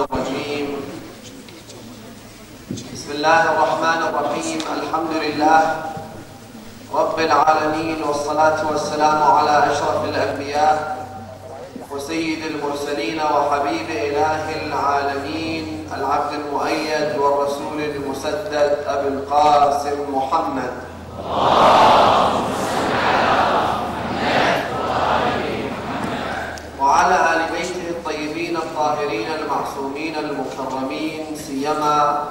الرجيم بسم الله الرحمن الرحيم الحمد لله رب العالمين والصلاة والسلام على أشرف الأنبياء وسيد المرسلين وحبيب إله العالمين العبد المؤيد والرسول المسدد أبي القاسم محمد وعلى آل بيته الطيبين الطاهرين المعصومين المكرمين سيما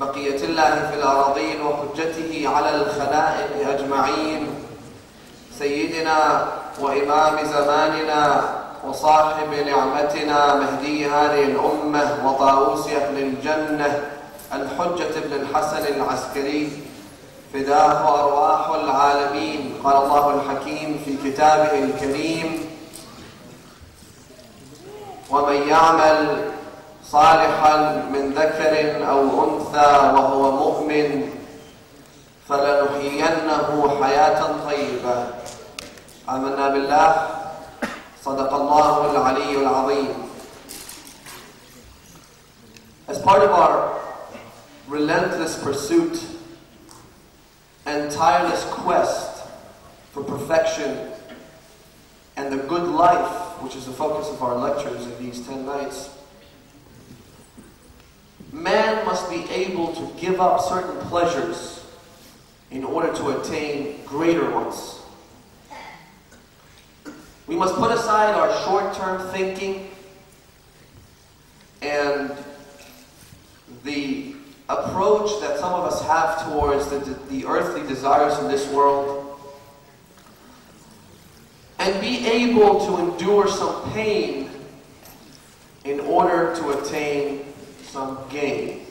بقية الله في الأراضين وحجته على الخلائق أجمعين سيدنا وإمام زماننا وصاحب نعمتنا مهدي هذه الأمة وطاووس أهل الجنة الحجة بن الحسن العسكري فداه أرواح العالمين. قال الله الحكيم في كتابه الكريم: ومن يعمل صالحا من ذكر أو أنثى وهو مؤمن فلنحيينه حياة طيبة. آمنا بالله. صدق الله العلي العظيم. As part of our relentless pursuit and tireless quest for perfection and the good life, which is the focus of our lectures in these 10 nights, man must be able to give up certain pleasures in order to attain greater ones. We must put aside our short-term thinking and the approach that some of us have towards the earthly desires in this world, and be able to endure some pain in order to attain some gain.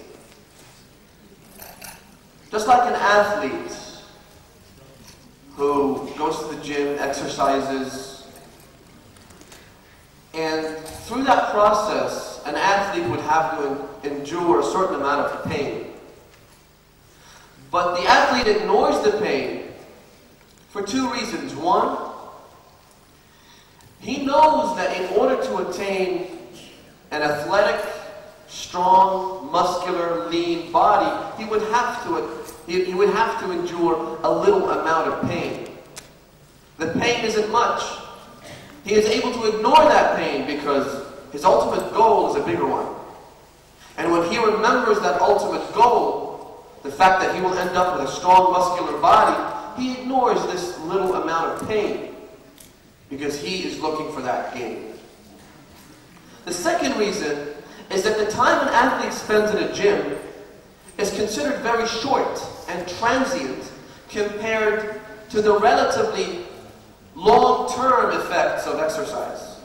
Just like an athlete who goes to the gym, exercises, and through that process, an athlete would have to endure a certain amount of pain. But the athlete ignores the pain for two reasons. One, he knows that in order to attain an athletic, strong, muscular, lean body, he would have to endure a little amount of pain. The pain isn't much. He is able to ignore that pain because his ultimate goal is a bigger one. And when he remembers that ultimate goal, the fact that he will end up with a strong, muscular body, he ignores this little amount of pain, because he is looking for that gain. The second reason is that the time an athlete spends in a gym is considered very short and transient compared to the relatively long-term effects of exercise.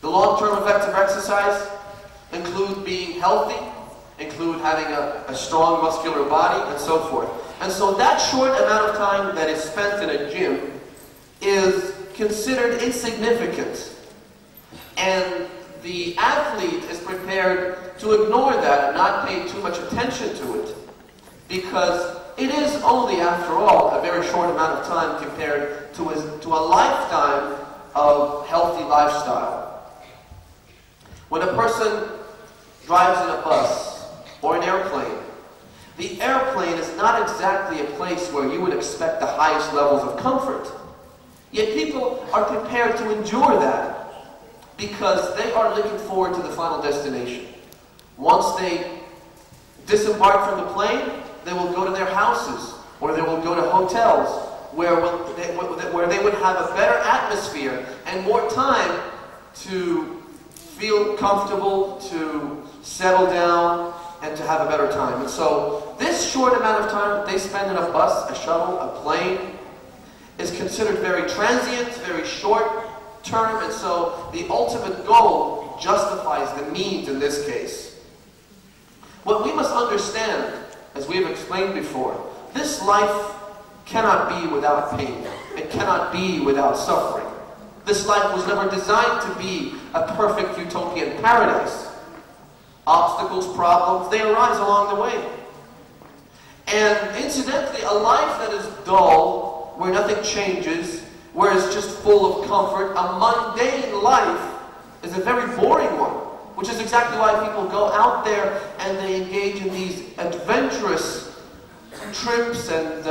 The long-term effects of exercise include being healthy, include having a strong muscular body, and so forth. And so that short amount of time that is spent in a gym is considered insignificant, and the athlete is prepared to ignore that and not pay too much attention to it, because it is only, after all, a very short amount of time compared to a lifetime of healthy lifestyle. When a person drives in a bus or an airplane, the airplane is not exactly a place where you would expect the highest levels of comfort. Yet people are prepared to endure that because they are looking forward to the final destination. Once they disembark from the plane, they will go to their houses or they will go to hotels where they would have a better atmosphere and more time to feel comfortable, to settle down, and to have a better time. And so this short amount of time that they spend in a bus, a shuttle, a plane, is considered very transient, very short term, and so the ultimate goal justifies the means in this case. What we must understand, as we have explained before, this life cannot be without pain. It cannot be without suffering. This life was never designed to be a perfect utopian paradise. Obstacles, problems, they arise along the way. And incidentally, a life that is dull, where nothing changes, where it's just full of comfort, a mundane life, is a very boring one. Which is exactly why people go out there and they engage in these adventurous trips, and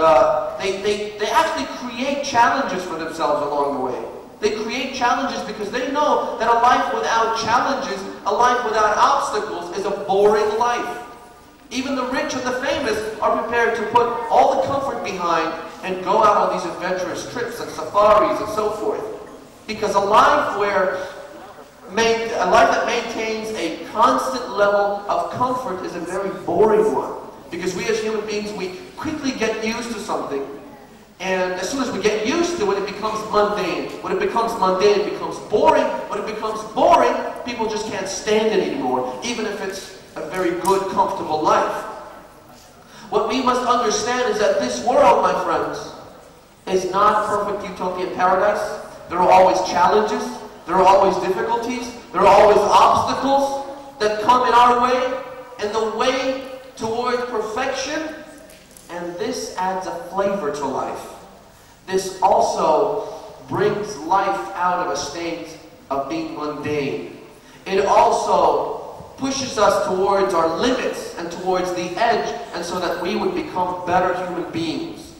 they actually create challenges for themselves along the way. They create challenges because they know that a life without challenges, a life without obstacles is a boring life. Even the rich and the famous are prepared to put all the comfort behind and go out on these adventurous trips and safaris and so forth. Because a life that maintains a constant level of comfort is a very boring one. Because we as human beings, we quickly get used to something, and as soon as we get used to it, it becomes mundane. When it becomes mundane, it becomes boring. When it becomes boring, people just can't stand it anymore, even if it's a very good, comfortable life. What we must understand is that this world, my friends, is not perfect utopian paradise. There are always challenges, there are always difficulties, there are always obstacles that come in our way, and the way towards perfection, and this adds a flavor to life. This also brings life out of a state of being mundane. It also pushes us towards our limits and towards the edge, and so that we would become better human beings.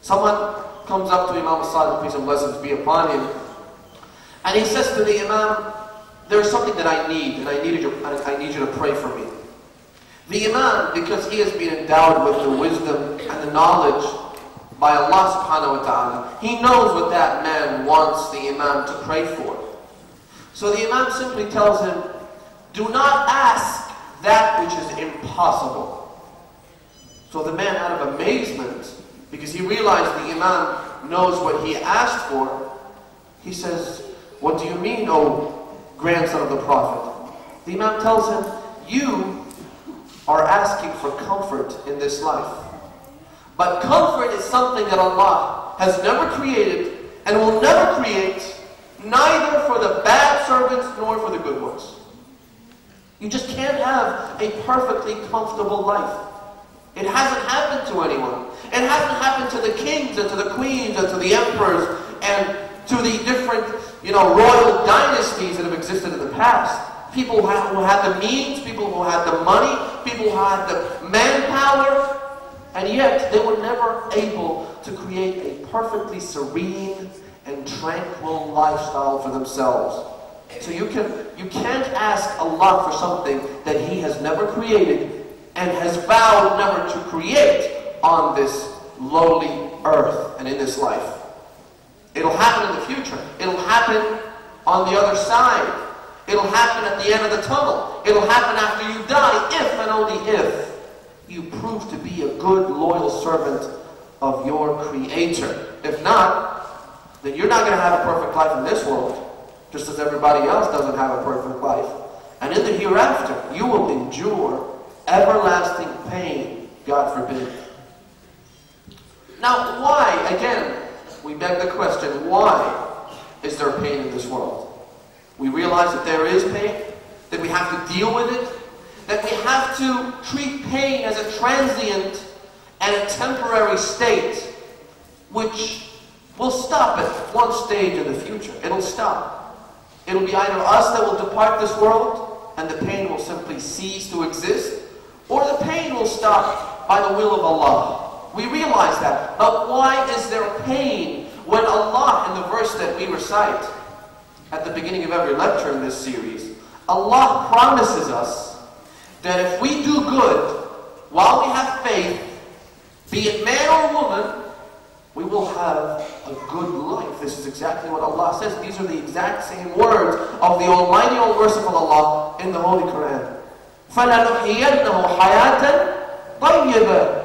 Someone comes up to Imam al-Sadat, peace and blessings be upon him, and he says to the Imam, there's something that I need, and I need you to pray for me. The Imam, because he has been endowed with the wisdom and the knowledge by Allah subhanahu wa ta'ala, he knows what that man wants the Imam to pray for. So the Imam simply tells him, do not ask that which is impossible. So the man, out of amazement, because he realized the Imam knows what he asked for, he says, what do you mean, O grandson of the Prophet? The Imam tells him, you are asking for comfort in this life. But comfort is something that Allah has never created and will never create, neither for the bad servants nor for the good ones. You just can't have a perfectly comfortable life. It hasn't happened to anyone. It hasn't happened to the kings and to the queens and to the emperors and to the different, royal dynasties that have existed in the past. People who had the means, people who had the money, people who had the manpower, and yet they were never able to create a perfectly serene and tranquil lifestyle for themselves. So you can't ask Allah for something that He has never created and has vowed never to create on this lowly earth and in this life. It'll happen in the future. It'll happen on the other side. It'll happen at the end of the tunnel. It'll happen after you die, if and only if you prove to be a good, loyal servant of your Creator. If not, then you're not going to have a perfect life in this world, just as everybody else doesn't have a perfect life. And in the hereafter, you will endure everlasting pain, God forbid. Now, why, again, we beg the question, why is there pain in this world? We realize that there is pain, that we have to deal with it, that we have to treat pain as a transient and a temporary state, which will stop at one stage in the future. It'll stop. It'll be either us that will depart this world, and the pain will simply cease to exist, or the pain will stop by the will of Allah. We realize that. But why is there pain when Allah, in the verse that we recite at the beginning of every lecture in this series, Allah promises us that if we do good while we have faith, be it man or woman, we will have a good life. This is exactly what Allah says. These are the exact same words of the Almighty, All Merciful Allah in the Holy Quran. فَلَنُحْيَنَّهُ حَيَاةً طَيِّبًا.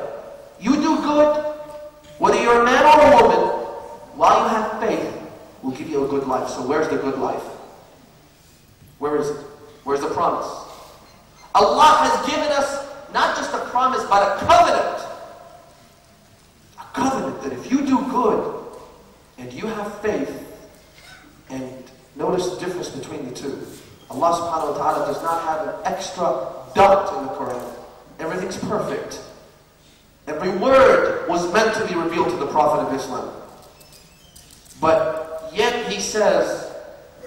You do good, whether you're a man or a woman, while you have faith, will give you a good life. So where's the good life? Where is it? Where's the promise? Allah has given us not just a promise, but a covenant. A covenant that if you do good and you have faith, and notice the difference between the two. Allah subhanahu wa ta'ala does not have an extra dot in the Quran. Everything's perfect. Every word was meant to be revealed to the Prophet of Islam. But yet he says,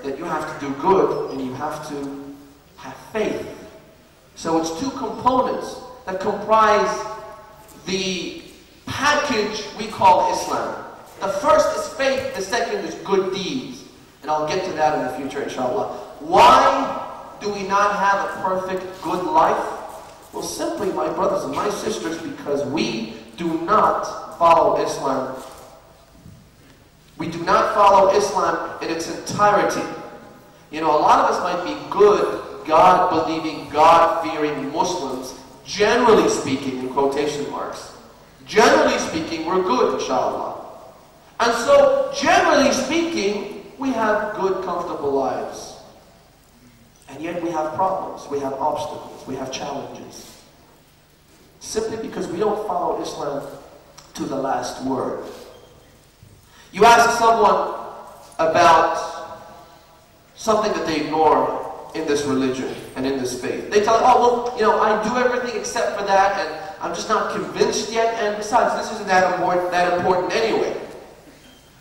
that you have to do good and you have to have faith. So it's two components that comprise the package we call Islam. The first is faith, the second is good deeds. And I'll get to that in the future, inshallah. Why do we not have a perfect good life? Well, simply, my brothers and my sisters, because we do not follow Islam. We do not follow Islam in its entirety. You know, a lot of us might be good, God-believing, God-fearing Muslims, generally speaking, in quotation marks. Generally speaking, we're good, inshallah. And so, generally speaking, we have good, comfortable lives. And yet we have problems, we have obstacles, we have challenges. Simply because we don't follow Islam to the last word. You ask someone about something that they ignore in this religion and in this faith. They tell you, oh, well, you know, I do everything except for that, and I'm just not convinced yet, and besides, this isn't that important anyway.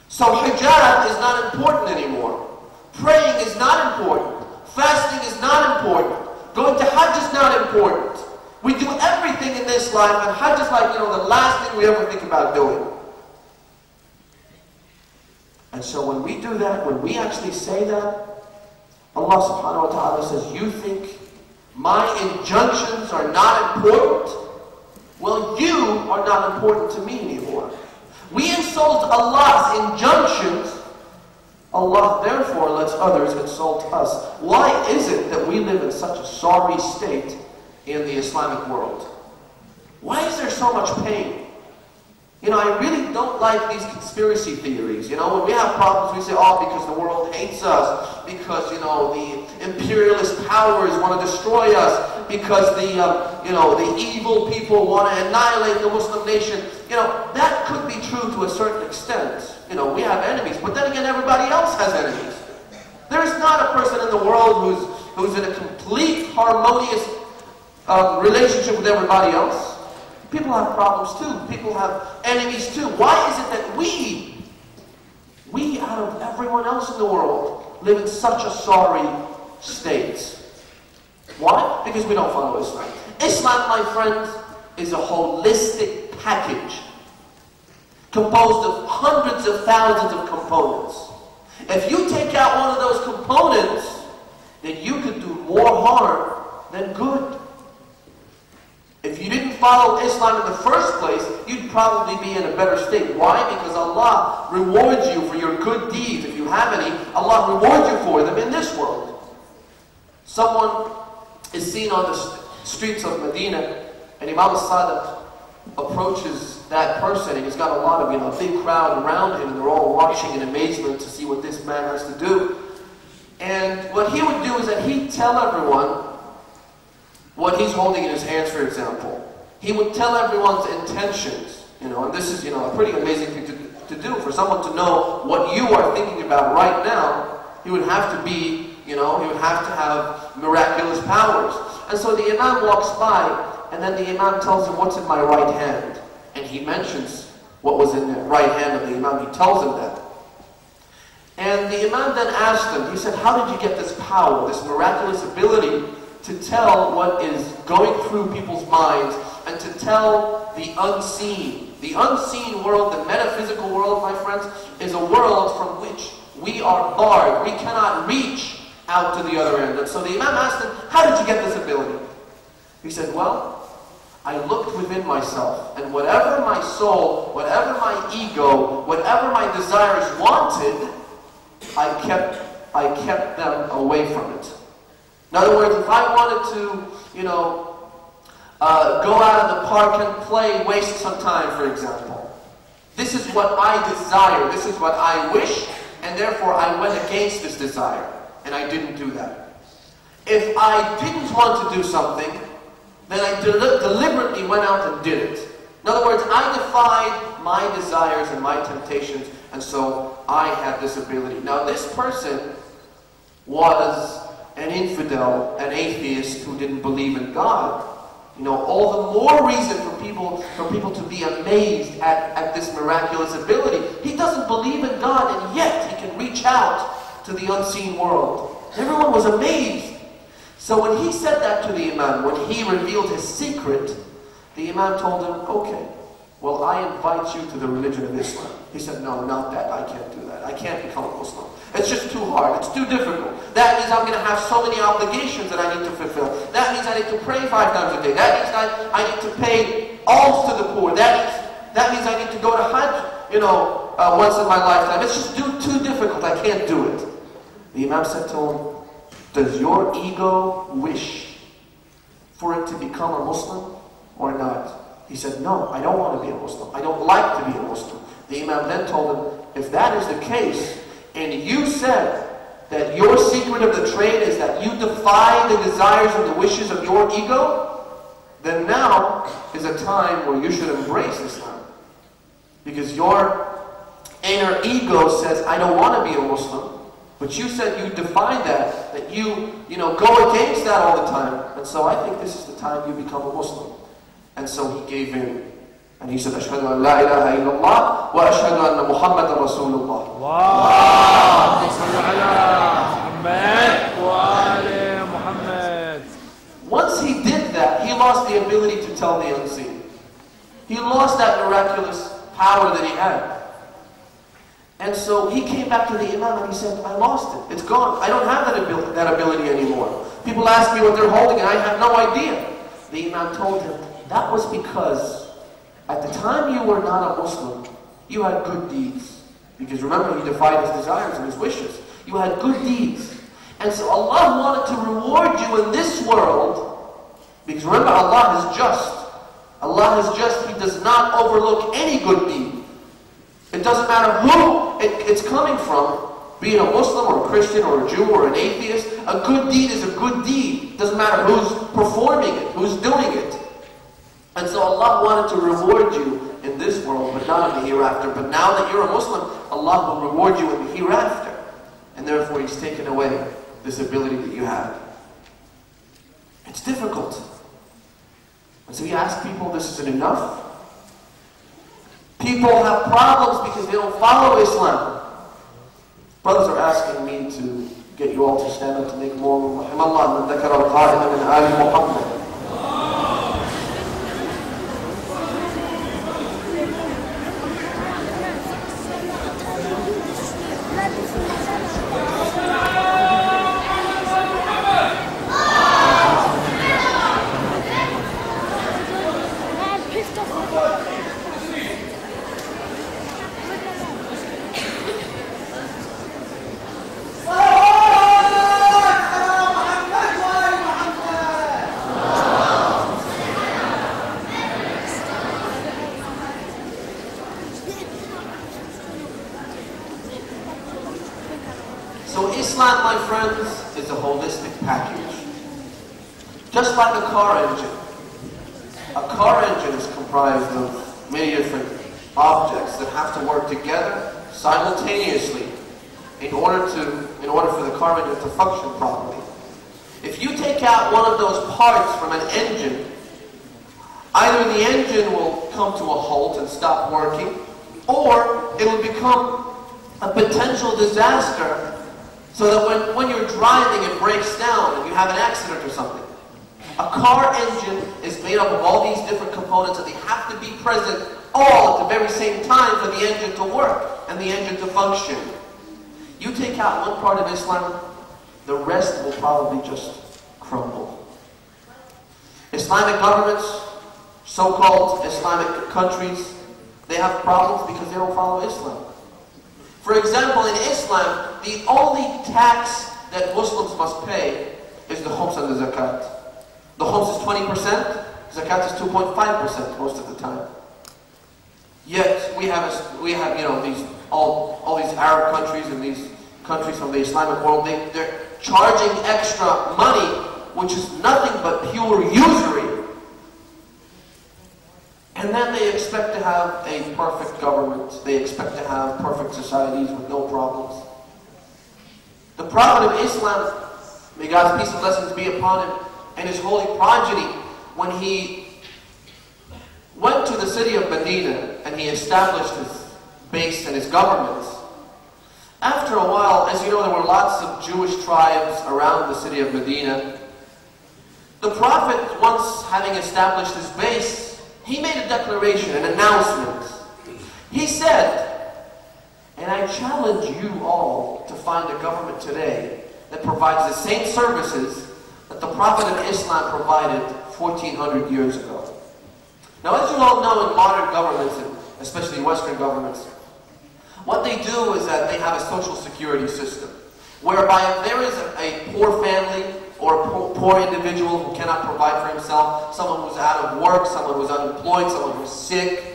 So hijab is not important anymore. Praying is not important. Fasting is not important. Going to Hajj is not important. We do everything in this life, and Hajj is like, you know, the last thing we ever think about doing. And so when we do that, when we actually say that, Allah subhanahu wa ta'ala says, you think my injunctions are not important? Well, you are not important to me anymore. We insult Allah's injunctions. Allah therefore lets others insult us. Why is it that we live in such a sorry state in the Islamic world? Why is there so much pain? You know, I really don't like these conspiracy theories. You know, when we have problems, we say, oh, because the world hates us, because, you know, the imperialist powers want to destroy us, because the, you know, the evil people want to annihilate the Muslim nation. You know, that could be true to a certain extent. You know, we have enemies, but then again, everybody else has enemies. There is not a person in the world who's in a complete harmonious relationship with everybody else. People have problems too. People have enemies too. Why is it that we out of everyone else in the world, live in such a sorry state? Why? Because we don't follow Islam. Islam, my friends, is a holistic package, composed of hundreds of thousands of components. If you take out one of those components, then you could do more harm than good. If you didn't follow Islam in the first place, you'd probably be in a better state. Why? Because Allah rewards you for your good deeds. If you have any, Allah rewards you for them in this world. Someone is seen on the streets of Medina, and Imam al-Sadat approaches that person, and he's got a lot of, you know, a big crowd around him, and they're all watching in amazement to see what this man has to do. And what he would do is that he'd tell everyone what he's holding in his hands, for example. He would tell everyone's intentions, you know, and this is, you know, a pretty amazing thing to do. For someone to know what you are thinking about right now, he would have to be, you know, he would have to have miraculous powers. And so the Imam walks by, and then the Imam tells him, what's in my right hand? And he mentions what was in the right hand of the Imam. He tells him that. And the Imam then asked him, he said, how did you get this power, this miraculous ability to tell what is going through people's minds and to tell the unseen? The unseen world, the metaphysical world, my friends, is a world from which we are barred. We cannot reach out to the other end. And so the Imam asked him, how did you get this ability? He said, well, I looked within myself, and whatever my soul, whatever my ego, whatever my desires wanted, I kept them away from it. In other words, if I wanted to, you know, go out in the park and play, waste some time, for example, this is what I desire, this is what I wish, and therefore I went against this desire, and I didn't do that. If I didn't want to do something, then I deliberately went out and did it. In other words, I defied my desires and my temptations, and so I had this ability. Now, this person was an infidel, an atheist who didn't believe in God. You know, all the more reason for people to be amazed at this miraculous ability. He doesn't believe in God, and yet he can reach out to the unseen world. Everyone was amazed. So when he said that to the Imam, when he revealed his secret, the Imam told him, okay, well, I invite you to the religion of Islam. He said, no, not that. I can't do that. I can't become a Muslim. It's just too hard. It's too difficult. That means I'm going to have so many obligations that I need to fulfill. That means I need to pray 5 times a day. That means I need to pay alms to the poor. That means I need to go to Hajj, you know, once in my lifetime. It's just too difficult. I can't do it. The Imam said to him, does your ego wish for it to become a Muslim or not? He said, no, I don't want to be a Muslim. I don't like to be a Muslim. The Imam then told him, if that is the case, and you said that your secret of the trade is that you defy the desires and the wishes of your ego, then now is a time where you should embrace Islam. Because your inner ego says, I don't want to be a Muslim. But you said you defy that, that you know, go against that all the time. And so I think this is the time you become a Muslim. And so he gave in. And he said, Ashhadu an la ilaha illallah wa ashhadu anna Muhammadan Rasulullah. Once he did that, he lost the ability to tell the unseen. He lost that miraculous power that he had. And so he came back to the Imam and he said, I lost it. It's gone. I don't have that ability anymore. People ask me what they're holding and I have no idea. The Imam told him, that was because at the time you were not a Muslim, you had good deeds. Because remember, he defied his desires and his wishes. You had good deeds. And so Allah wanted to reward you in this world. Because remember, Allah is just. Allah is just. He does not overlook any good deed. It doesn't matter who it's coming from, being a Muslim or a Christian or a Jew or an atheist. A good deed is a good deed. It doesn't matter who's performing it, who's doing it. And so Allah wanted to reward you in this world, but not in the hereafter. But now that you're a Muslim, Allah will reward you in the hereafter. And therefore, He's taken away this ability that you have. It's difficult. And so He asked people, this isn't enough. People have problems because they don't follow Islam. Brothers are asking me to get you all to stand up to make more room. Rahimallah, man dhakara al-qa'ima min ali Muhammad. Countries, they have problems because they don't follow Islam. For example, in Islam, the only tax that Muslims must pay is the khums and the zakat. The khums is 20%, zakat is 2.5% most of the time. Yet we have you know these all these Arab countries and these countries from the Islamic world. They're charging extra money, which is nothing but pure usury. And then they expect to have a perfect government. They expect to have perfect societies with no problems. The Prophet of Islam, may God's peace and blessings be upon him, and his holy progeny, when he went to the city of Medina and he established his base and his government, After a while, as you know, there were lots of Jewish tribes around the city of Medina. The Prophet, once having established his base, he made a declaration, an announcement. He said, and I challenge you all to find a government today that provides the same services that the Prophet of Islam provided 1400 years ago. Now, as you all know, in modern governments, and especially Western governments, what they do is that they have a social security system, whereby if there is a poor family or a poor individual who cannot provide for himself, someone who's out of work, someone who's unemployed, someone who's sick,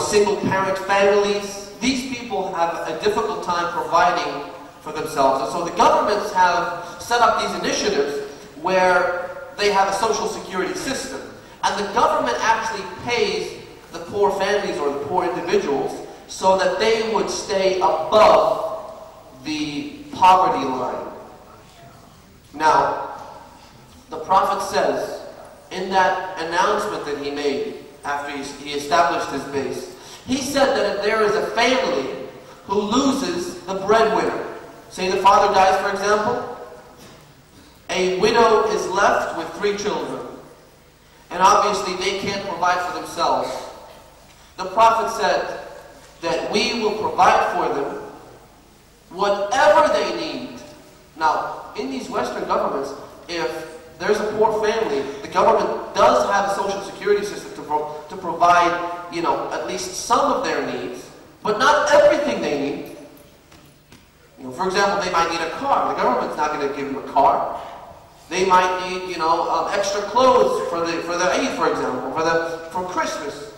single parent families, these people have a difficult time providing for themselves. And so the governments have set up these initiatives where they have a social security system. And the government actually pays the poor families or the poor individuals so that they would stay above the poverty line. Now, the Prophet says in that announcement that he made after he established his base, he said that if there is a family who loses the breadwinner, say the father dies, for example, a widow is left with 3 children, and obviously they can't provide for themselves. The Prophet said that we will provide for them whatever they need. Now, in these Western governments, if there's a poor family, the government does have a social security system to provide, at least some of their needs, but not everything they need. For example, they might need a car. The government's not going to give them a car. They might need, extra clothes for their Eid, for example, for Christmas.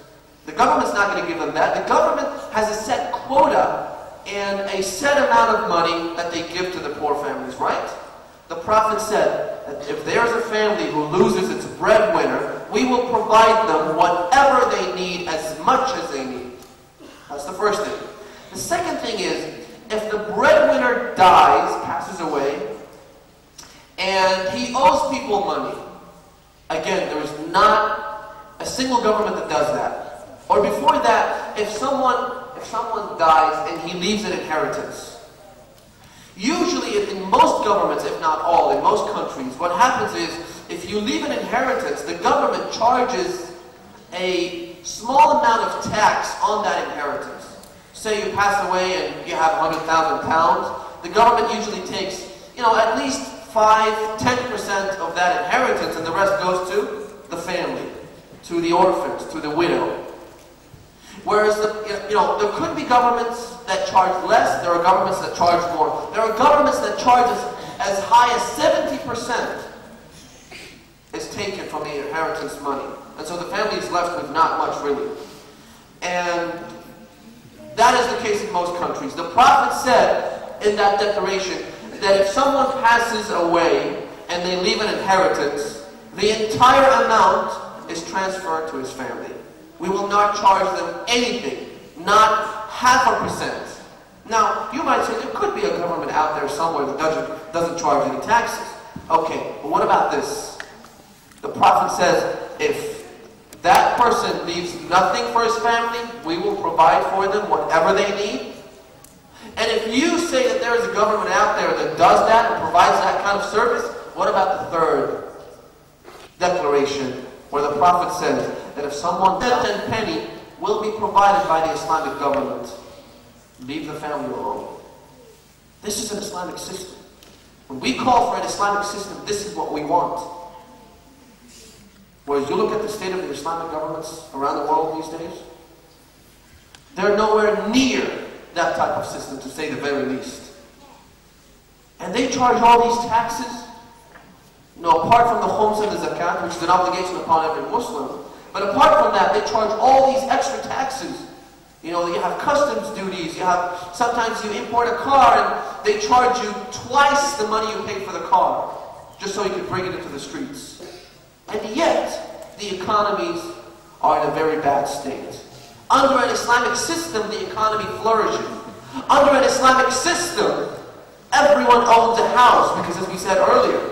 The government's not going to give them that. The government has a set quota and a set amount of money that they give to the poor families, right? The Prophet said that if there's a family who loses its breadwinner, we will provide them whatever they need, as much as they need. That's the first thing. The second thing is, if the breadwinner dies, passes away, and he owes people money, again, there is not a single government that does that. Or before that, if someone dies and he leaves an inheritance, usually in most governments, if not all, in most countries, what happens is, if you leave an inheritance, the government charges a small amount of tax on that inheritance. Say you pass away and you have 100,000 pounds, the government usually takes, at least 5–10% of that inheritance, and the rest goes to the family, to the orphans, to the widow. Whereas, there could be governments that charge less, there are governments that charge more. There are governments that charge as high as 70% is taken from the inheritance money. And so the family is left with not much, really. And that is the case in most countries. The Prophet said in that declaration that if someone passes away and they leave an inheritance, the entire amount is transferred to his family. We will not charge them anything, not 0.5%. Now, you might say there could be a government out there somewhere that doesn't charge any taxes. Okay, but what about this? The Prophet says, if that person leaves nothing for his family, we will provide for them whatever they need. And if you say that there is a government out there that does that and provides that kind of service, what about the third declaration, where the Prophet says that if someone cent and penny will be provided by the Islamic government, leave the family alone. This is an Islamic system. When we call for an Islamic system, this is what we want. Whereas you look at the state of the Islamic governments around the world these days, they're nowhere near that type of system, to say the very least. And they charge all these taxes, apart from the khums and the zakat, which is an obligation upon every Muslim. But apart from that, they charge all these extra taxes. You have customs duties, sometimes you import a car and they charge you twice the money you pay for the car, just so you can bring it into the streets. And yet, the economies are in a very bad state. Under an Islamic system, the economy flourishes. Under an Islamic system, everyone owns a house, because as we said earlier,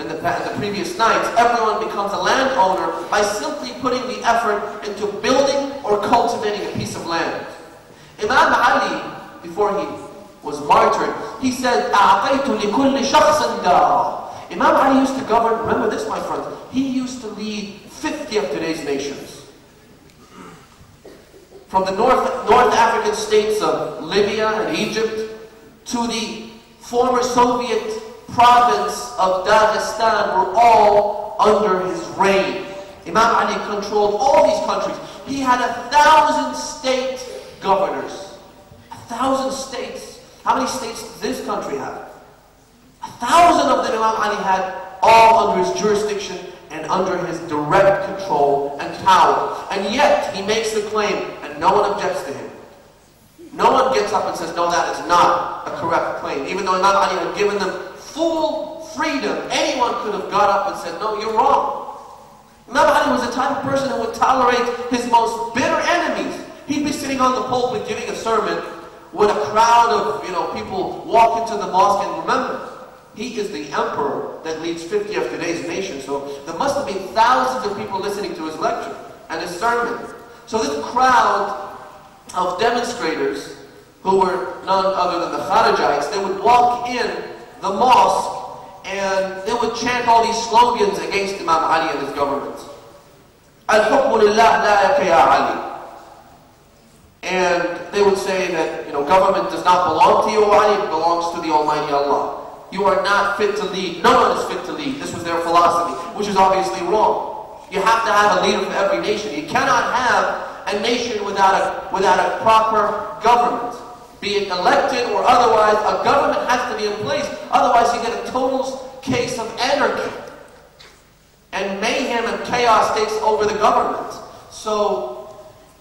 in the previous nights, everyone becomes a landowner by simply putting the effort into building or cultivating a piece of land. Imam Ali, before he was martyred, he said, أَعْطَيْتُ لِكُلِّ شَخْصٍ دَارًا. Imam Ali used to govern, remember this my friend, he used to lead 50 of today's nations. From the North African states of Libya and Egypt to the former Soviet province of Dagestan were all under his reign. Imam Ali controlled all these countries. He had 1,000 state governors. 1,000 states. How many states does this country have? 1,000 of them Imam Ali had, all under his jurisdiction and under his direct control and power. And yet, he makes the claim and no one objects to him. No one gets up and says, no, that is not a correct claim. Even though Imam Ali had given them full freedom, anyone could have got up and said, no, you're wrong. Imam Ali was the type of person who would tolerate his most bitter enemies. He'd be sitting on the pulpit giving a sermon when a crowd of people walk into the mosque, and remember, he is the emperor that leads 50 of today's nation, so there must have been thousands of people listening to his lecture and his sermon. So this crowd of demonstrators, who were none other than the Kharijites, they would walk in the mosque and they would chant all these slogans against Imam Ali and his government. Al-Hukmu Lillah la yaka ya Ali. And they would say that, government does not belong to you, Ali, it belongs to the Almighty Allah. You are not fit to lead. No one is fit to lead. This was their philosophy, which is obviously wrong. You have to have a leader for every nation. You cannot have a nation without a proper government. Be it elected or otherwise, a government has to be in place. Otherwise, you get a total case of anarchy. And mayhem and chaos takes over the government. So,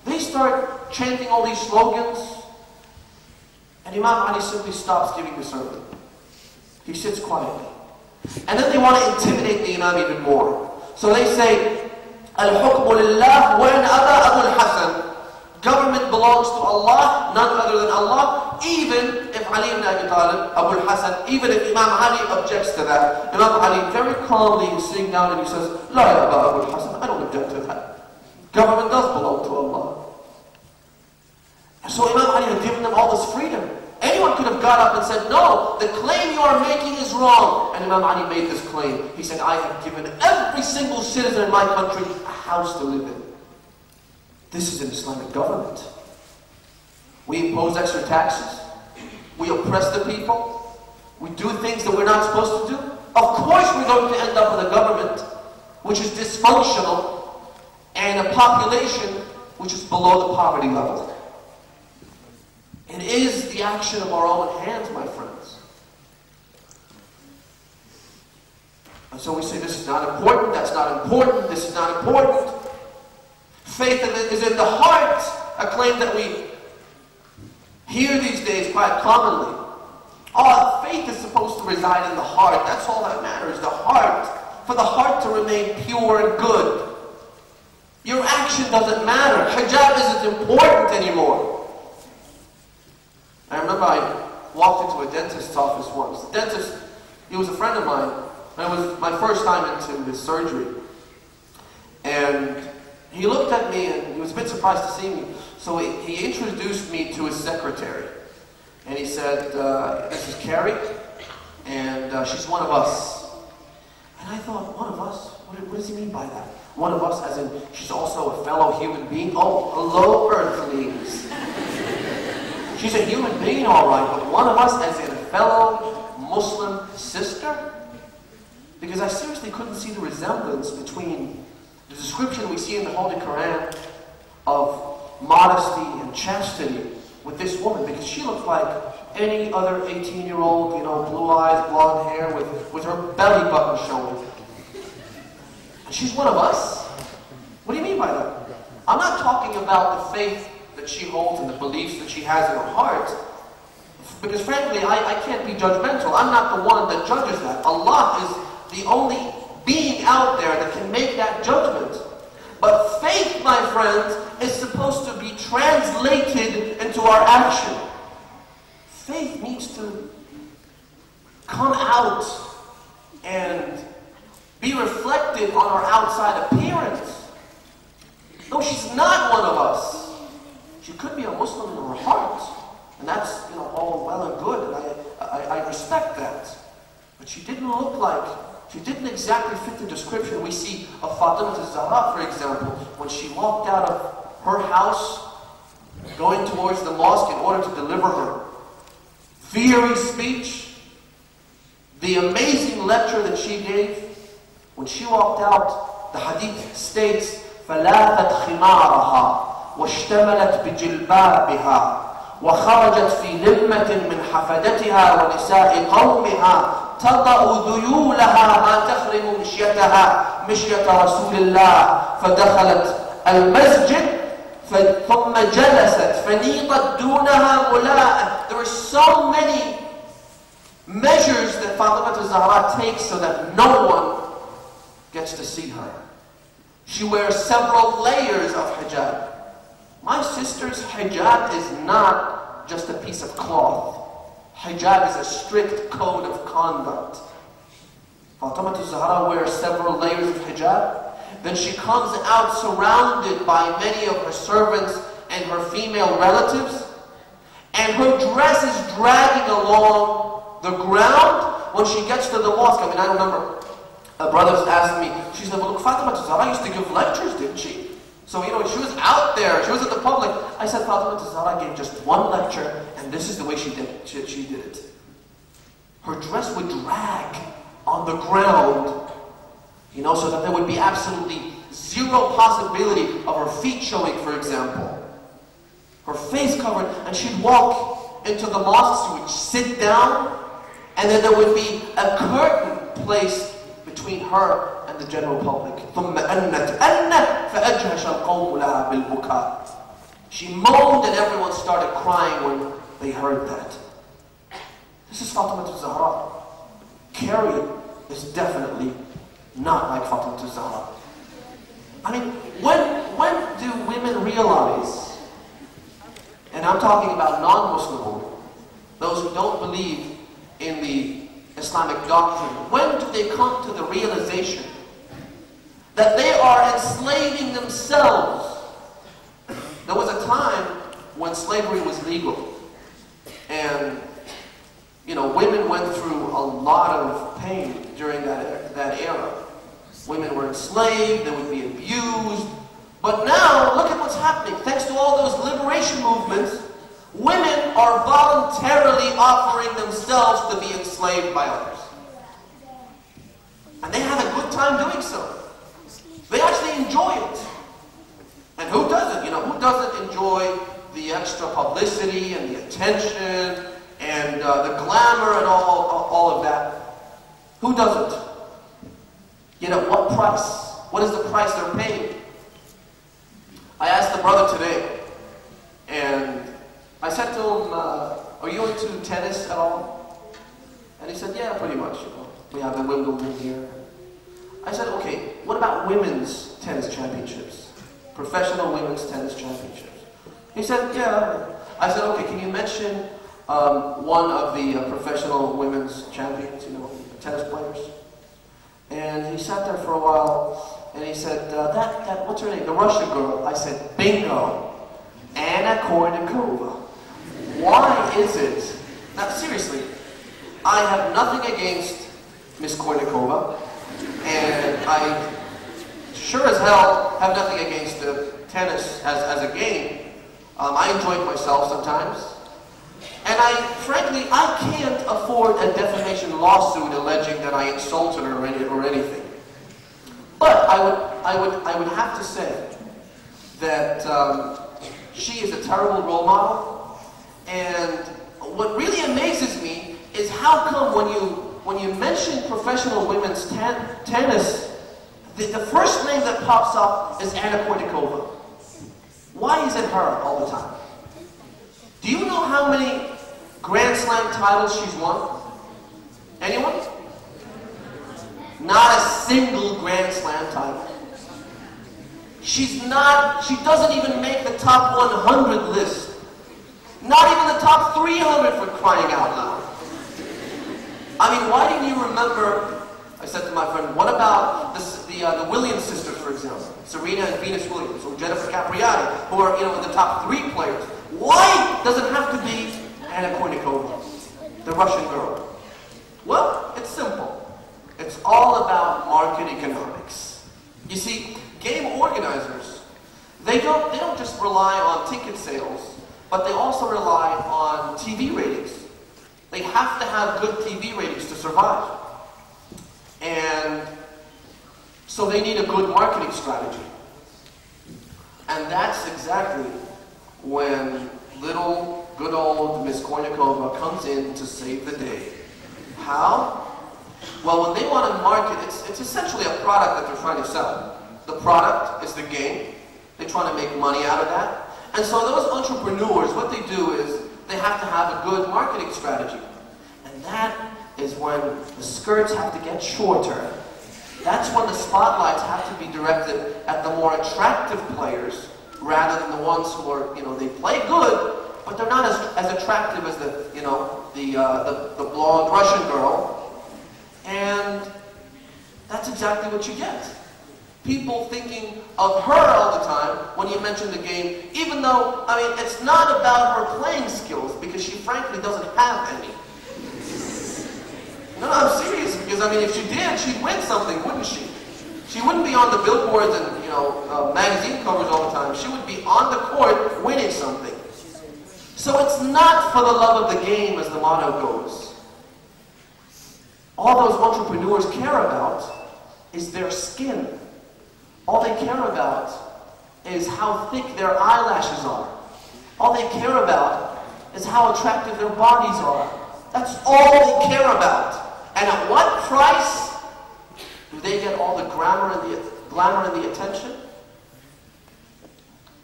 they start chanting all these slogans, and Imam Ali simply stops giving the sermon. He sits quietly. And then they want to intimidate the Imam even more. So they say, Al-Hukmu Lillah wa in Aba Abul Hasan. Government belongs to Allah, none other than Allah, even if Ali ibn Abi Talib, Abu al-Hasan, even if Imam Ali objects to that. Imam Ali very calmly is sitting down and he says, La ya Abu al-Hasan, I don't object to that. Government does belong to Allah. And so Imam Ali had given them all this freedom. Anyone could have got up and said, no, the claim you are making is wrong. And Imam Ali made this claim. He said, I have given every single citizen in my country a house to live in. This is an Islamic government. We impose extra taxes. We oppress the people. We do things that we're not supposed to do. Of course we're going to end up with a government which is dysfunctional and a population which is below the poverty level. It is the action of our own hands, my friends. And so we say, this is not important, that's not important, this is not important. Faith is in the heart, a claim that we hear these days quite commonly. Oh, faith is supposed to reside in the heart. That's all that matters, the heart. For the heart to remain pure and good. Your action doesn't matter. Hijab isn't important anymore. I remember I walked into a dentist's office once. The dentist, he was a friend of mine. It was my first time into this surgery. And he looked at me and he was a bit surprised to see me. So he introduced me to his secretary. And he said, this is Carrie, and she's one of us. And I thought, one of us? What does he mean by that? One of us as in, she's also a fellow human being? Oh, hello, earthlings. She's a human being, all right, but one of us as in a fellow Muslim sister? Because I seriously couldn't see the resemblance between the description we see in the Holy Quran of modesty and chastity with this woman, because she looked like any other 18-year-old, blue eyes, blonde hair, with her belly button showing. And she's one of us? What do you mean by that? I'm not talking about the faith that she holds and the beliefs that she has in her heart, because frankly, I can't be judgmental. I'm not the one that judges that. Allah is the only being out there that can make that judgment. But faith, my friends, is supposed to be translated into our action. Faith needs to come out and be reflected on our outside appearance. No, she's not one of us. She could be a Muslim in her heart. And that's, you know, all well and good, and I respect that. But she didn't look like, she didn't exactly fit the description we see of Fatima al-Zahra, for example, when she walked out of her house, going towards the mosque in order to deliver her fiery speech, the amazing lecture that she gave. When she walked out, the hadith states, فَلَاثَتْ خِمَارَهَا وَاشْتَمَلَتْ بِجِلْبَابِهَا وَخَرَجَتْ فِي لِمَّةٍ مِّنْ حَفَدَتِهَا وَنِسَاءِ قَوْمِهَا تَطَأُ ذُيُولَهَا مَا تَخْرِمُ مِشْيَتَهَا مِشْيَةَ رَسُولِ اللَّهِ فَدَخَلَتْ الْمَسْجِدِ ثُمَّ جَلَسَتْ فَنِيطَتْ دُونَهَا مُلَاءً. There are so many measures that Fatima al-Zahra takes so that no one gets to see her. She wears several layers of hijab. My sister's hijab is not just a piece of cloth. Hijab is a strict code of conduct. Fatima al-Zahra wears several layers of hijab. Then she comes out surrounded by many of her servants and her female relatives. And her dress is dragging along the ground when she gets to the mosque. I mean, I remember a brother asked me, she said, well, look, Fatima al-Zahra used to give lectures, didn't she? So, you know, she was out there, she was in the public. I said, Fatima al-Zahra gave just one lecture, and this is the way she did it. Her dress would drag on the ground, you know, so that there would be absolutely zero possibility of her feet showing, for example. Her face covered, and she'd walk into the mosque, she would sit down, and then there would be a curtain placed between her and the general public. She moaned and everyone started crying when they heard that. This is Fatima al-Zahra. Carrying is definitely not like Fatima al-Zahra. I mean, when do women realize, and I'm talking about non-Muslim women, those who don't believe in the Islamic doctrine, when do they come to the realization that they are enslaving themselves? There was a time when slavery was legal. And, you know, women went through a lot of pain during that era. Women were enslaved, they would be abused. But now, look at what's happening. Thanks to all those liberation movements, women are voluntarily offering themselves to be enslaved by others. And they have a good time doing so. They actually enjoy it. And who doesn't? You know, who doesn't enjoy the extra publicity and the attention and the glamour and all of that? Who doesn't? You know, what price? What is the price they're paying? I asked the brother today, and I said to him, are you into tennis at all? And he said, yeah, pretty much. You know, we have the Wimbledon here. I said, okay, what about women's tennis championships? Professional women's tennis championships. He said, yeah. I said, okay, can you mention one of the professional women's champions, you know, tennis players? And he sat there for a while, and he said, that what's her name? The Russian girl. I said, bingo, Anna Kournikova. Why is it? Now, seriously, I have nothing against Miss Kournikova. And I sure as hell have nothing against the tennis as a game. I enjoy it myself sometimes. And frankly, I can't afford a defamation lawsuit alleging that I insulted her or anything. But I would have to say that she is a terrible role model. And what really amazes me is how come when you mention professional women's tennis, the first name that pops up is Anna Kournikova. Why is it her all the time? Do you know how many Grand Slam titles she's won? Anyone? Not a single Grand Slam title. She doesn't even make the top 100 list. Not even the top 300, for crying out loud. I mean, why didn't you remember? I said to my friend, what about the Williams sisters, for example, Serena and Venus Williams, or Jennifer Capriati, who are, you know, the top 3 players? Why does it have to be Anna Kournikova, the Russian girl? Well, it's simple. It's all about market economics. You see, game organizers, they don't just rely on ticket sales, but they also rely on TV ratings. They have to have good TV ratings to survive. And so they need a good marketing strategy. And that's exactly when little, good old Miss Kournikova comes in to save the day. How? Well, when they want to market, it's essentially a product that they're trying to sell. The product is the game. They're trying to make money out of that. And so those entrepreneurs, what they do is they have to have a good marketing strategy. And that is when the skirts have to get shorter. That's when the spotlights have to be directed at the more attractive players rather than the ones who are, they play good, but they're not as attractive as the blonde Russian girl. And that's exactly what you get. People thinking of her all the time when you mention the game, even though, it's not about her playing skills, because she frankly doesn't have any. No, I'm serious, because, if she did, she'd win something, wouldn't she? She wouldn't be on the billboards and, magazine covers all the time. She would be on the court winning something. So it's not for the love of the game, as the motto goes. All those entrepreneurs care about is their skin. All they care about is how thick their eyelashes are. All they care about is how attractive their bodies are. That's all they care about. And at what price do they get all the glamour and the attention?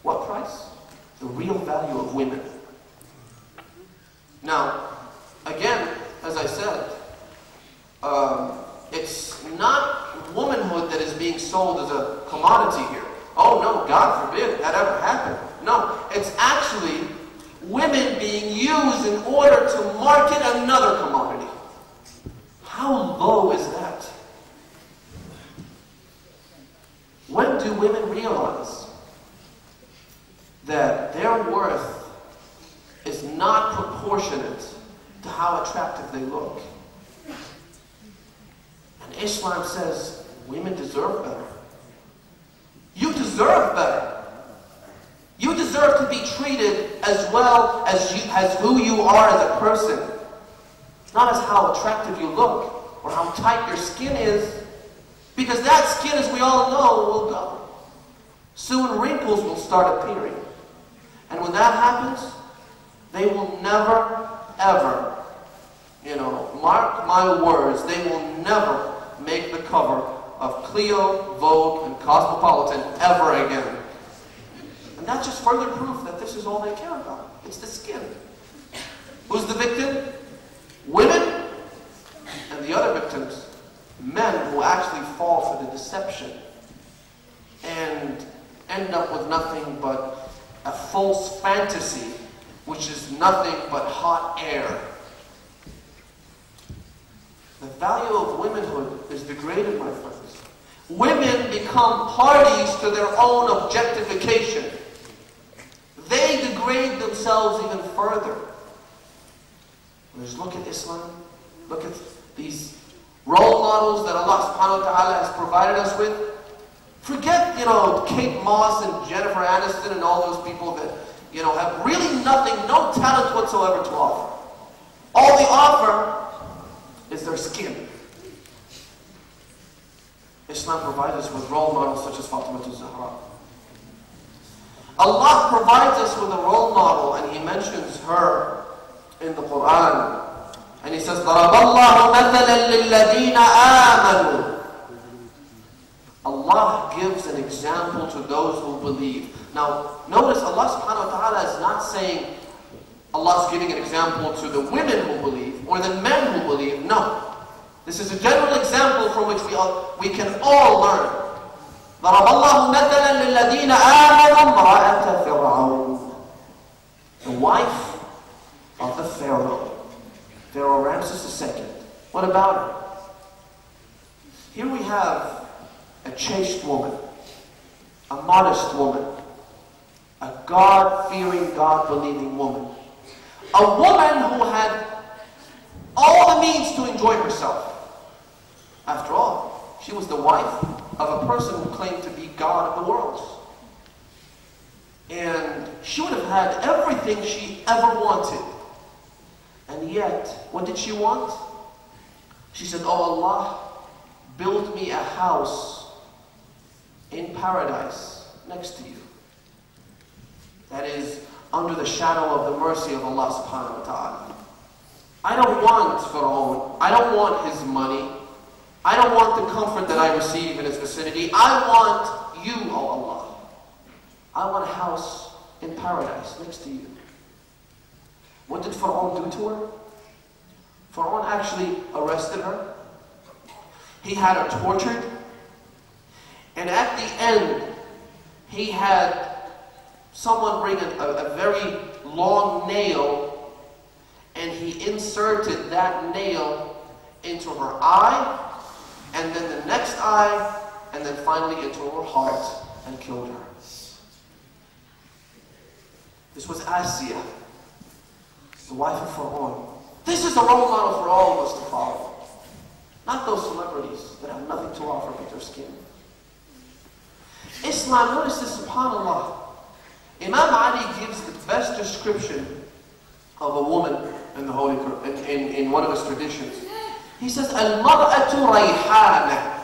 What price? The real value of women. Now, again, as I said, it's not womanhood that is being sold as a commodity here. Oh no, God forbid that ever happened. No, it's actually women being used in order to market another commodity. How low is that? When do women realize that their worth is not proportionate to how attractive they look? Islam says women deserve better. You deserve better. You deserve to be treated as well as who you are as a person, not as how attractive you look or how tight your skin is, because that skin, as we all know, will go. Soon wrinkles will start appearing. And when that happens, they will never, ever, mark my words, they will never make the cover of Clio, Vogue, and Cosmopolitan ever again. And that's just further proof that this is all they care about. It's the skin. Who's the victim? Women, and the other victims, men who actually fall for the deception and end up with nothing but a false fantasy, which is nothing but hot air. The value of womanhood is degraded, my friends. Women become parties to their own objectification. They degrade themselves even further. Just look at Islam. Look at these role models that Allah subhanahu wa ta'ala has provided us with. Forget, Kate Moss and Jennifer Aniston and all those people that, have really nothing, no talent whatsoever to offer. All they offer is their skin. Islam provides us with role models such as Fatima al-Zahra. Allah provides us with a role model, and He mentions her in the Quran. And He says, Allah gives an example to those who believe. Now, notice Allah subhanahu wa ta'ala is not saying Allah's giving an example to the women who believe or the men who believe. No. This is a general example from which we can all learn. The wife of the Pharaoh, Pharaoh Ramses II. What about her? Here we have a chaste woman, a modest woman, a God-fearing, God-believing woman. a woman who had all the means to enjoy herself. After all, she was the wife of a person who claimed to be God of the world. And she would have had everything she ever wanted. And yet, what did she want? She said, "Oh Allah, build me a house in paradise next to you." That is, under the shadow of the mercy of Allah subhanahu wa ta'ala. I don't want Pharaoh. I don't want his money. I don't want the comfort that I receive in his vicinity. I want you, O Allah. I want a house in paradise next to you. What did Pharaoh do to her? Pharaoh actually arrested her. He had her tortured. And at the end, he had someone bring a very long nail, and he inserted that nail into her eye, and then the next eye, and then finally into her heart, and killed her. This was Asiya, the wife of Pharaoh. This is a role model for all of us to follow. Not those celebrities that have nothing to offer but their skin. Islam, notice this, subhanAllah. Imam Ali gives the best description of a woman in the Holy Quran, in one of his traditions. He says, "Al-mar'atu rayhana."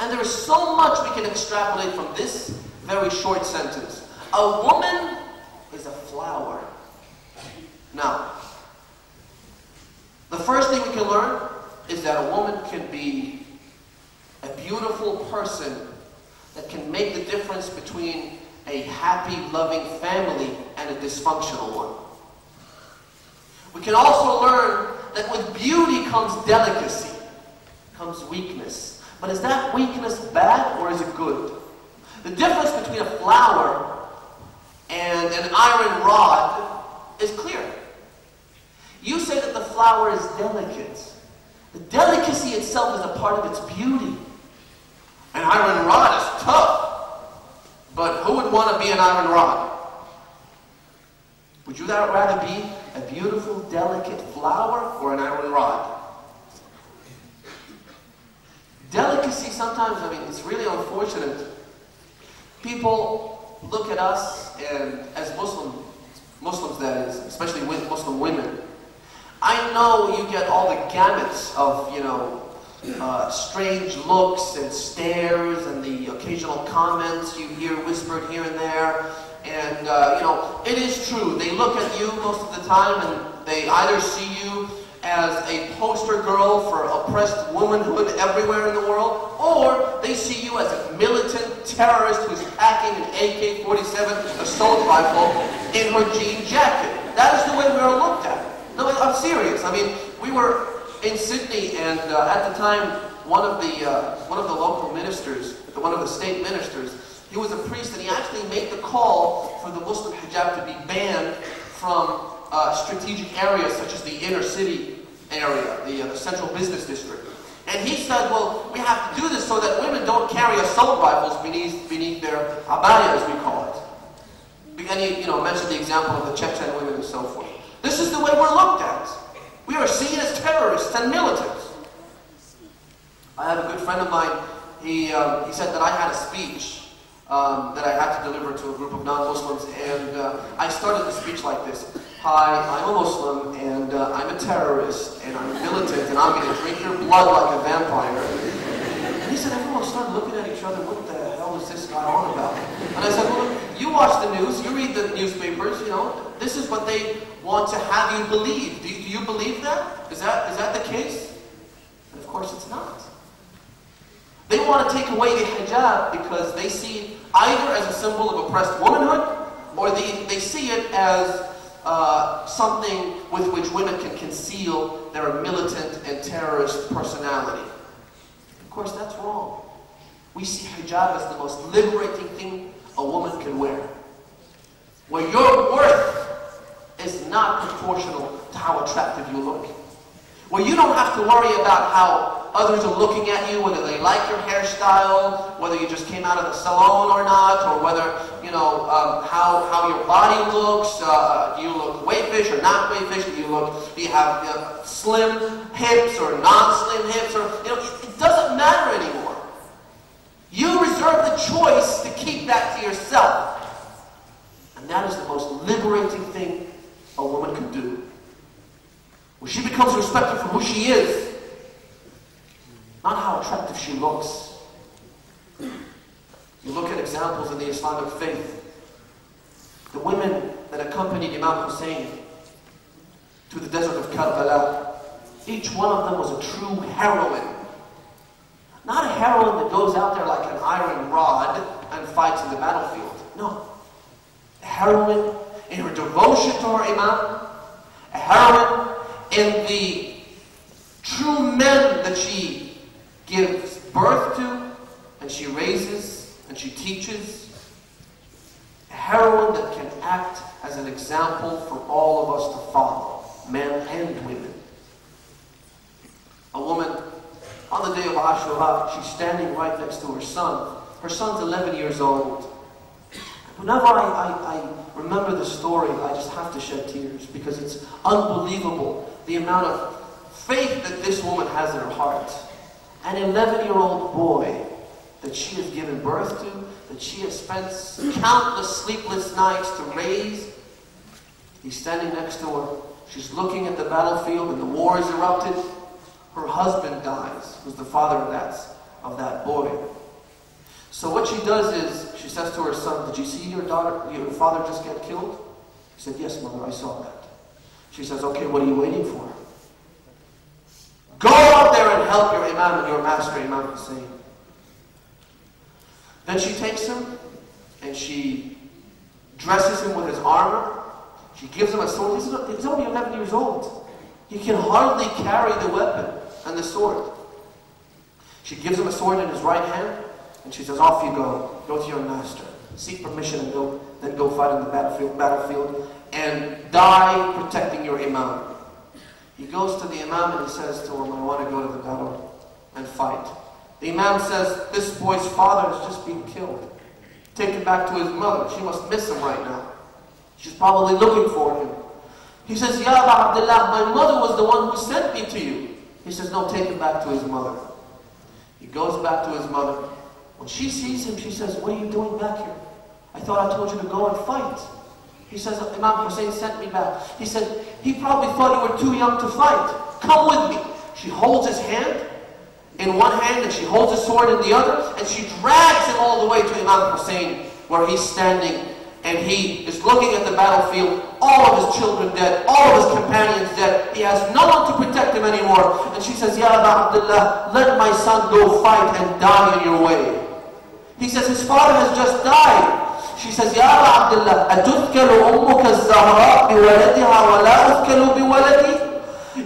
And there is so much we can extrapolate from this very short sentence. A woman is a flower. Now, the first thing we can learn is that a woman can be a beautiful person that can make the difference between a happy, loving family and a dysfunctional one. We can also learn that with beauty comes delicacy, comes weakness. But is that weakness bad or is it good? The difference between a flower and an iron rod is clear. You say that the flower is delicate. The delicacy itself is a part of its beauty. An iron rod is tough. But who would want to be an iron rod? Would you rather be a beautiful, delicate flower or an iron rod? Delicacy sometimes, I mean, it's really unfortunate. People look at us, and as Muslims that is, especially with Muslim women. I know you get all the gamuts of, you know, strange looks and stares and the occasional comments you hear whispered here and there. And, you know, it is true. They look at you most of the time and they either see you as a poster girl for oppressed womanhood everywhere in the world, or they see you as a militant terrorist who's packing an AK-47 assault rifle in her jean jacket. That is the way we are looked at. No, I'm serious. I mean, we were in Sydney, and at the time, one of the local ministers, one of the state ministers, he was a priest, and he actually made the call for the Muslim hijab to be banned from strategic areas such as the inner city area, the central business district. And he said, well, we have to do this so that women don't carry assault rifles beneath their abaya, as we call it. And he, you know, mentioned the example of the Chechen women and so forth. This is the way we're looked at. We are seen as terrorists and militants. I had a good friend of mine. He said that I had a speech that I had to deliver to a group of non-Muslims, and I started the speech like this. Hi, I'm a Muslim, and I'm a terrorist, and I'm a militant, and I'm going to drink your blood like a vampire. And he said, everyone started looking at each other. What the hell is this guy on about? And I said, well, you watch the news, you read the newspapers, you know, this is what they want to have you believe. Do you believe that? Is that the case? And of course it's not. They want to take away the hijab because they see it either as a symbol of oppressed womanhood, or they see it as something with which women can conceal their militant and terrorist personality. Of course that's wrong. We see hijab as the most liberating thing a woman can wear. Where your worth is not proportional to how attractive you look. Well, you don't have to worry about how others are looking at you, whether they like your hairstyle, whether you just came out of the salon or not, or whether, you know, how your body looks, do you look weight-fish or not weight-fish, do you have slim hips or non-slim hips, or, you know, it doesn't matter anymore. You reserve the choice to keep that to yourself. And that is the most liberating thing a woman can do. When she becomes respected for who she is, not how attractive she looks. You look at examples in the Islamic faith. The women that accompanied Imam Hussein to the desert of Karbala, each one of them was a true heroine. Not a heroine that goes out there like an iron rod and fights in the battlefield. No. A heroine in her devotion to her Imam, a heroine in the true men that she gives birth to, and she raises, and she teaches. A heroine that can act as an example for all of us to follow, men and women. A woman, on the day of Ashura, she's standing right next to her son. Her son's 11 years old. Whenever I remember the story, I just have to shed tears, because it's unbelievable the amount of faith that this woman has in her heart. An 11-year-old boy that she has given birth to, that she has spent countless sleepless nights to raise, he's standing next to her. She's looking at the battlefield and the war has erupted. Her husband dies, who's the father of that boy. So what she does is, she says to her son, "Did you see your father just get killed?" He said, "Yes, mother, I saw that." She says, "Okay, what are you waiting for? Go out there and help your Imam and your master, Imam Hussein." Then she takes him, and she dresses him with his armor. She gives him a sword. He's only 11 years old. He can hardly carry the weapon and the sword. She gives him a sword in his right hand, and she says, "Off you go. Go to your master. Seek permission and go. Then go fight on the battlefield and die protecting your Imam." He goes to the Imam and he says to him, "I want to go to the battle and fight." The Imam says, "This boy's father has just been killed. Take him back to his mother. She must miss him right now. She's probably looking for him." He says, "Ya Aba Abdullah, my mother was the one who sent me to you." He says, "No, take him back to his mother." He goes back to his mother. When she sees him, she says, "What are you doing back here? I thought I told you to go and fight." He says, "Imam Hussein sent me back." He said, "He probably thought you were too young to fight. Come with me." She holds his hand in one hand and she holds his sword in the other, and she drags him all the way to Imam Hussein, where he's standing and he is looking at the battlefield, all of his children dead, all of his companions dead. He has no one to protect him anymore. And she says, "Ya Aba Abdullah, let my son go fight and die in your way." He says, "His father has just died." She says, "Ya Abdullah, أَتُذْكَرُ أُمُّكَ الزَّهْرَاءَ بِوَلَدِهَا وَلَا أُذْكَرُ بِوَلَدِي?"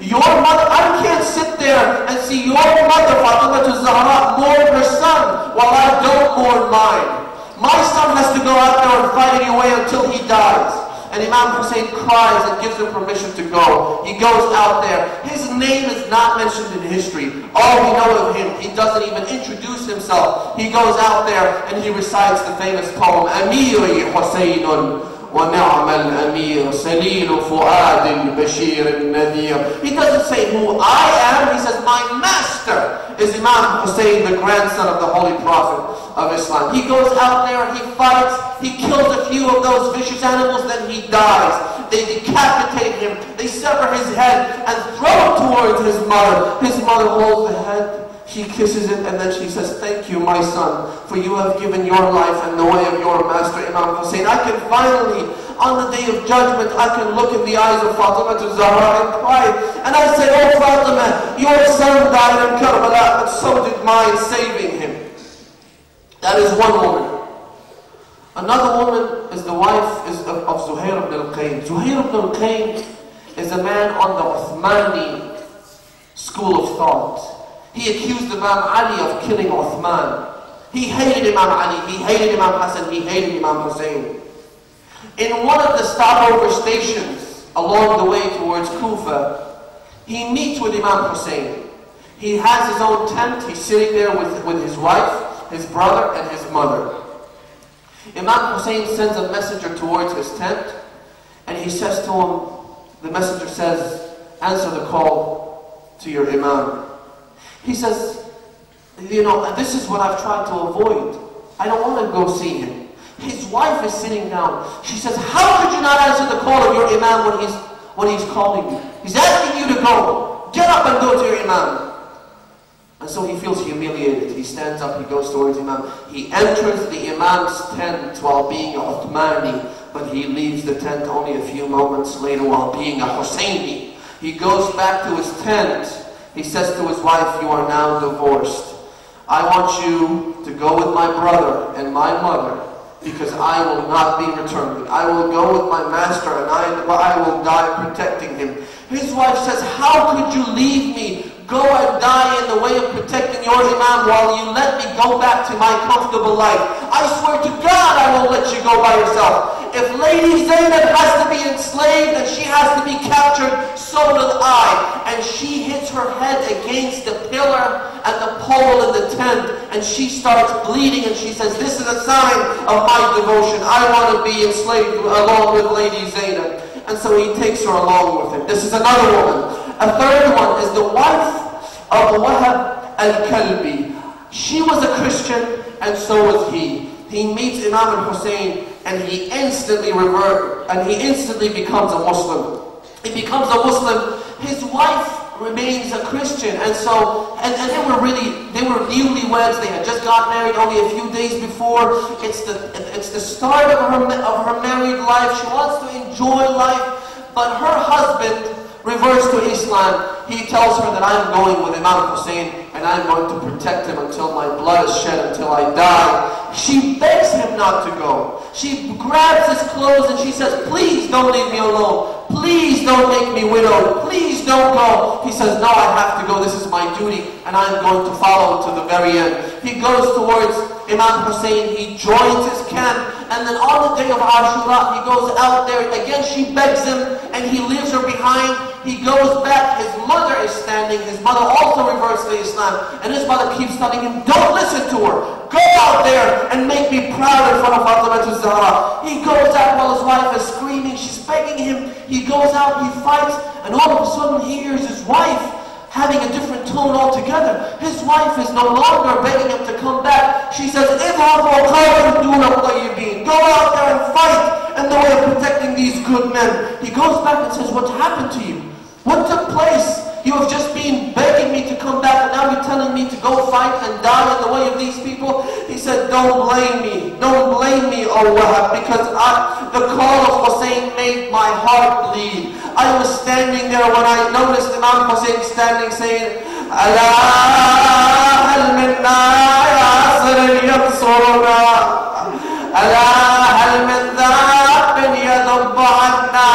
Your mother, I can't sit there and see your mother, Fatima al-Zahra, mourn her son while I don't mourn mine. My son has to go out there and fight anyway until he dies. And Imam Hussein cries and gives him permission to go. He goes out there. His name is not mentioned in history. All we know of him, he doesn't even introduce himself. He goes out there and he recites the famous poem, "Amiri Husseinun wa ni'mal amir, salilu fu'adin bashirin nadir." He doesn't say who I am. He says, "My master is Imam Hussein, the grandson of the Holy Prophet of Islam." He goes out there, he fights, he kills a few of those vicious animals, then he dies. They decapitate him, they sever his head and throw it towards his mother. His mother holds the head, she kisses it, and then she says, "Thank you, my son, for you have given your life in the way of your master, Imam Hussein. I can finally, on the day of judgment, I can look in the eyes of Fatima al-Zahra and cry. And I say, 'Oh Fatima, your son died in Karbala, but so did mine, saving him.'" That is one woman. Another woman is the wife of Zuhair ibn al-Qayn. Zuhair ibn al-Qayn is a man on the Uthmani school of thought. He accused Imam Ali of killing Uthman. He hated Imam Ali, he hated Imam Hassan, he hated Imam Hussein. In one of the stopover stations along the way towards Kufa, he meets with Imam Hussein. He has his own tent. He's sitting there with his wife, his brother, and his mother. Imam Hussein sends a messenger towards his tent, and he says to him, the messenger says, answer the call to your Imam. He says, you know, this is what I've tried to avoid. I don't want to go see him. His wife is sitting down. She says, how could you not answer the call of your Imam when he's calling you? He's asking you to go. Get up and go to your Imam. And so he feels humiliated. He stands up, he goes towards Imam. He enters the Imam's tent while being a Uthmani, but he leaves the tent only a few moments later while being a Husseini. He goes back to his tent. He says to his wife, you are now divorced. I want you to go with my brother and my mother, because I will not be returning. I will go with my master, and I will die protecting him. His wife says, how could you leave me? Go and die in the way of protecting your Imam while you let me go back to my comfortable life. I swear to God I won't let you go by yourself. If Lady Zainab has to be enslaved and she has to be captured, so will I. And she hits her head against the pillar and the pole in the tent, and she starts bleeding, and she says, this is a sign of my devotion. I want to be enslaved along with Lady Zainab. And so he takes her along with him. This is another woman. A third one is the wife of Wahab al-Kalbi. She was a Christian, and so was he. He meets Imam al-Hussein, and he instantly becomes a Muslim. He becomes a Muslim. His wife remains a Christian, and so they were newlyweds. They had just got married only a few days before. It's the start of her married life. She wants to enjoy life, but her husband reverts to Islam. He tells her that I'm going with Imam Hussein and I'm going to protect him until my blood is shed, until I die. She begs him not to go. She grabs his clothes and she says, please don't leave me alone. Please don't make me widowed. Please don't go. He says, no, I have to go. This is my duty and I'm going to follow to the very end. He goes towards Imam Hussein. He joins his camp. And then on the day of Ashura, he goes out there. Again, she begs him, and he leaves her behind. He goes back. His mother is standing. His mother also reverts to Islam. And his mother keeps telling him, don't listen to her. Go out there and make me proud in front of Fatima al-Zahra. He goes out while his wife is screaming. She's begging him. He goes out. He fights. And all of a sudden, he hears his wife having a different tone altogether. His wife is no longer begging him to come back. She says, go out there and fight in the way of protecting these good men. He goes back and says, what happened to you? What took place? You have just been begging me to come back, and now you're telling me to go fight and die in the way of these people? He said, don't blame me. Don't blame me, O Wahab, because the call of Hussein made my heart bleed. I was standing there when I noticed Imam Hussein standing saying, Allah hal minna yasir yansuruna, Allah hal min dha'bin yadubba anna.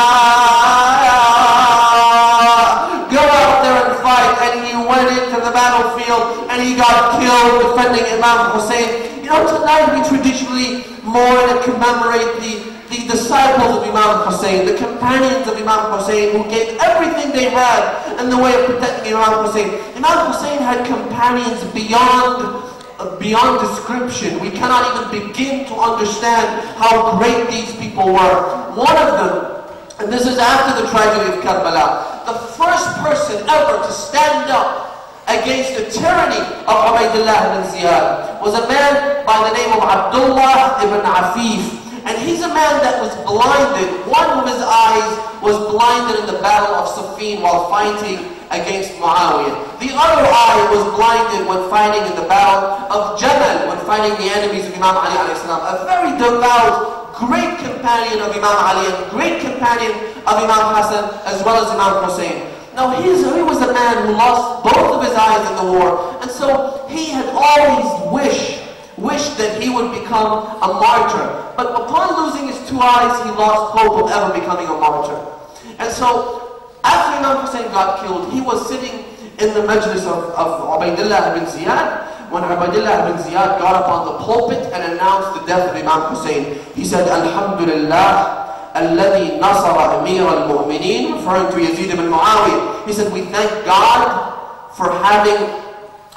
Go out there and fight. And he went into the battlefield and he got killed defending Imam Hussein. You know, tonight we traditionally mourn and commemorate the disciples of Imam Hussein, the companions of Imam Hussein, who gave everything they had in the way of protecting Imam Hussein. Imam Hussein had companions beyond description. We cannot even begin to understand how great these people were. One of them, and this is after the tragedy of Karbala, the first person ever to stand up against the tyranny of Ubaydullah ibn Ziyad was a man by the name of Abdullah ibn Afif. And he's a man that was blinded. One of his eyes was blinded in the Battle of Siffin while fighting against Muawiyah. The other eye was blinded when fighting in the Battle of Jabal, when fighting the enemies of Imam Ali alayhi salam. A very devout, great companion of Imam Ali and great companion of Imam Hassan as well as Imam Hussein. Now he was a man who lost both of his eyes in the war, and so he had always wished that he would become a martyr. But upon losing his two eyes, he lost hope of ever becoming a martyr. And so, after Imam Hussein got killed, he was sitting in the majlis of Ubaydullah ibn Ziyad, when Ubaydullah ibn Ziyad got up on the pulpit and announced the death of Imam Hussein. He said, Alhamdulillah, alladhi nasara amir al-mu'mineen, referring to Yazid ibn Muawiyah. He said, we thank God for having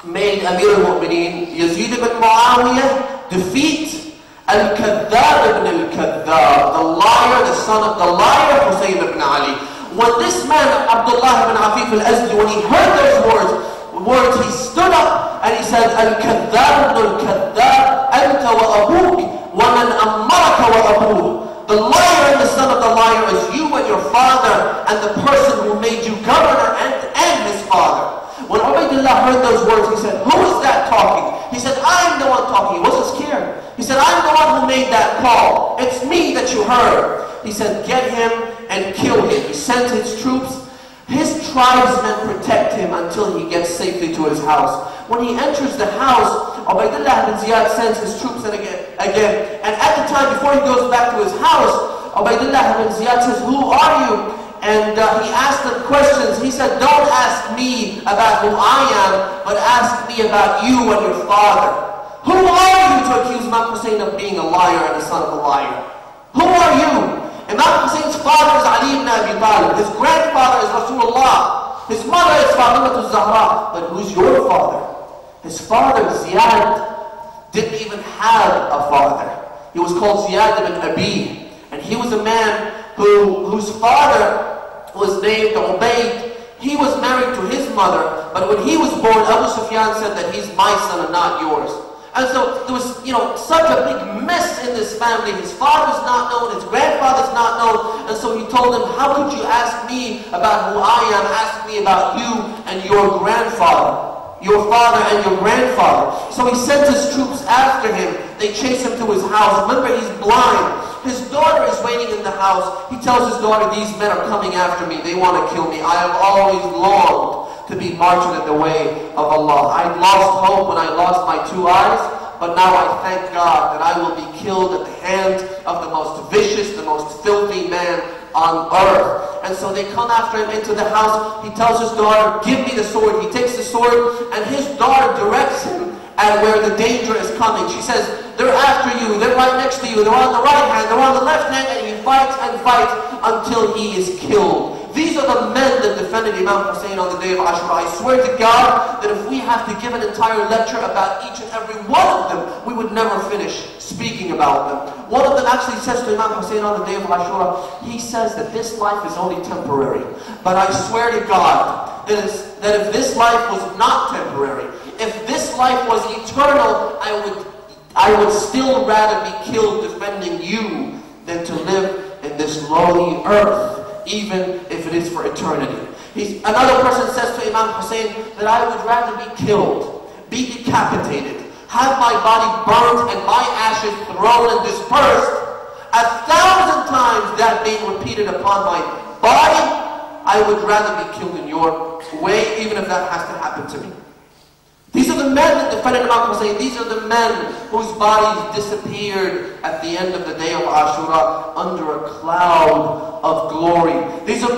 made Amir al-Mu'mineen Yazid ibn Muawiyah defeat Al-Kadhab ibn Al-Kadhab, the liar, the son of the liar, Hussein ibn Ali. When this man, Abdullah ibn Afif al-Azdi, when he heard those words, he stood up and he said, Al-Kadhab ibn Al-Kadhab, Anta wa Abuk, wa man ammaraka wa Abuk. The liar and the son of the liar is you and your father and the person who made you governor and his father. When Ubaydullah heard those words, he said, who is that talking? He said, I'm the one talking. He wasn't scared. He said, I'm the one who made that call. It's me that you heard. He said, get him and kill him. He sent his troops. His tribesmen protect him until he gets safely to his house. When he enters the house, Ubaydullah ibn Ziyad sends his troops in again. And at the time, before he goes back to his house, Ubaydullah ibn Ziyad says, who are you? And he asked them questions. He said, don't ask me about who I am, but ask me about you and your father. Who are you to accuse Imam Hussein of being a liar and a son of a liar? Who are you? Imam Hussein's father is Ali ibn Abi Talib. His grandfather is Rasulullah. His mother is Fatima al-Zahra. But who's your father? His father, Ziyad, didn't even have a father. He was called Ziyad ibn Abi. And he was a man whose father was named Ubayd. He was married to his mother, but when he was born, Abu Sufyan said that he's my son and not yours. And so there was, such a big mess in this family. His father's not known, his grandfather's not known, and so he told him, how could you ask me about who I am? Ask me about you and your grandfather. Your father and your grandfather. So he sent his troops after him. They chase him to his house. Remember, he's blind. His daughter is waiting in the house. He tells his daughter, these men are coming after me. They want to kill me. I have always longed to be marching in the way of Allah. I lost hope when I lost my two eyes, but now I thank God that I will be killed at the hands of the most vicious, the most filthy man on earth. And so they come after him into the house. He tells his daughter, give me the sword. He takes the sword, and his daughter directs him at where the danger is coming. She says, they're after you, they're right next to you, they're on the right hand, they're on the left hand, and he fights and fights until he is killed. These are the men that defended Imam Hussein on the day of Ashura. I swear to God that if we have to give an entire lecture about each and every one of them, we would never finish speaking about them. One of them actually says to Imam Hussein on the day of Ashura, he says that this life is only temporary. But I swear to God that if this life was not temporary, if this life was eternal, I would still rather be killed defending you than to live in this lowly earth, even if it is for eternity. Another person says to Imam Hussein that I would rather be killed, be decapitated, have my body burnt and my ashes thrown and dispersed 1,000 times, that being repeated upon my body. I would rather be killed in your way, even if that has to happen to me. These are the men that defended Imam Hussein. These are the men whose bodies disappeared at the end of the day of Ashura under a cloud of glory. These are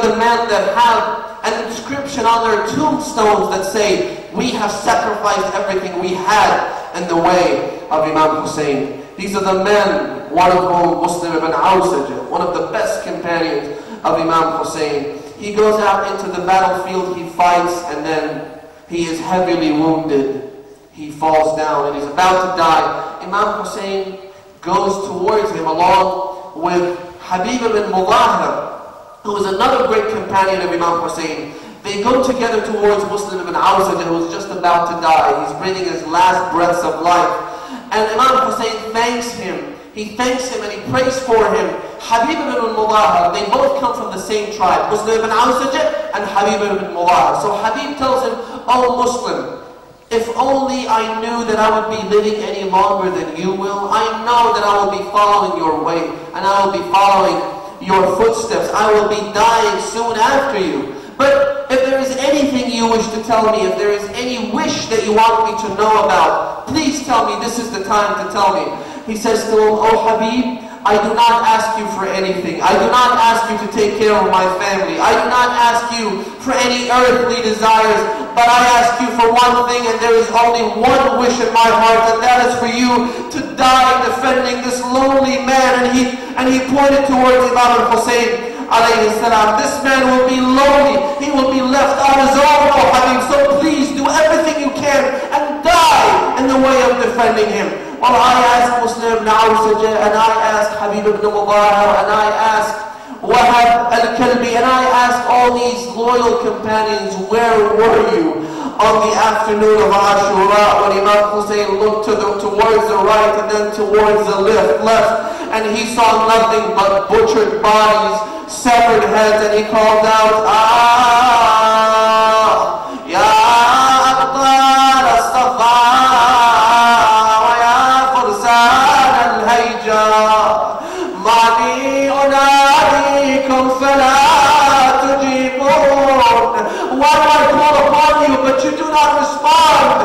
the men that have an inscription on their tombstones that say, we have sacrificed everything we had in the way of Imam Hussein. These are the men, one of whom Muslim ibn Ausajah, one of the best companions of Imam Hussein. He goes out into the battlefield, he fights, and then he is heavily wounded. He falls down and he's about to die. Imam Hussein goes towards him along with Habib ibn Mudhahir, who is another great companion of Imam Hussein. They go together towards Muslim ibn Ausajah, who is just about to die. He's breathing his last breaths of life. And Imam Hussein thanks him. He thanks him and he prays for him. Habib ibn Mudhahir, they both come from the same tribe, Muslim ibn Ausajah and Habib ibn Mudhahir. So Habib tells him, oh Muslim, if only I knew that I would be living any longer than you will, I know that I will be following your way and I will be following your footsteps. I will be dying soon after you. But if there is anything you wish to tell me, if there is any wish that you want me to know about, please tell me, this is the time to tell me. He says to him, oh Habib, I do not ask you for anything. I do not ask you to take care of my family. I do not ask you for any earthly desires, but I ask you for one thing, and there is only one wish in my heart, and that is for you to die defending this lonely man. And he pointed towards Imam Hussein. alayhi salam, this man will be lonely, he will be left on his own, oh Habib, so please do everything you can and die in the way of defending him. Well, I asked Muslim ibn Ausajah, and I asked Habib ibn Mudhahir, and I asked Wahab al-Kalbi, and I asked all these loyal companions, where were you on the afternoon of Ashura when Imam Hussein looked towards the right and then towards the left, and he saw nothing but butchered bodies, severed heads, and he called out, "Ah, Ya Abdal al-Safa, wa Ya Fursan al-Hayja, Ma'ni unadikum fala tujibun." Why do I call upon you, but you do not respond?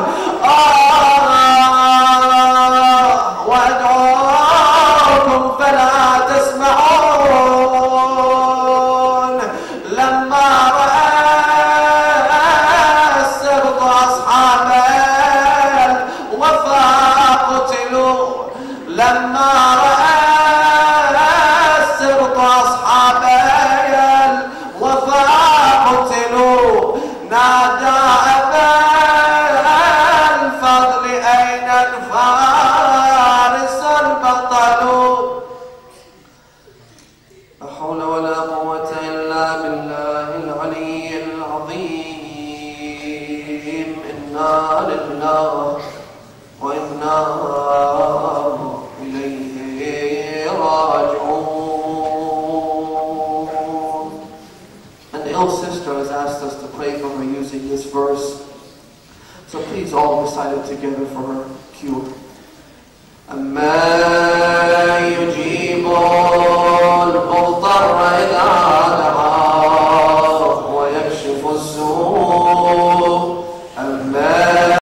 Together for her cure.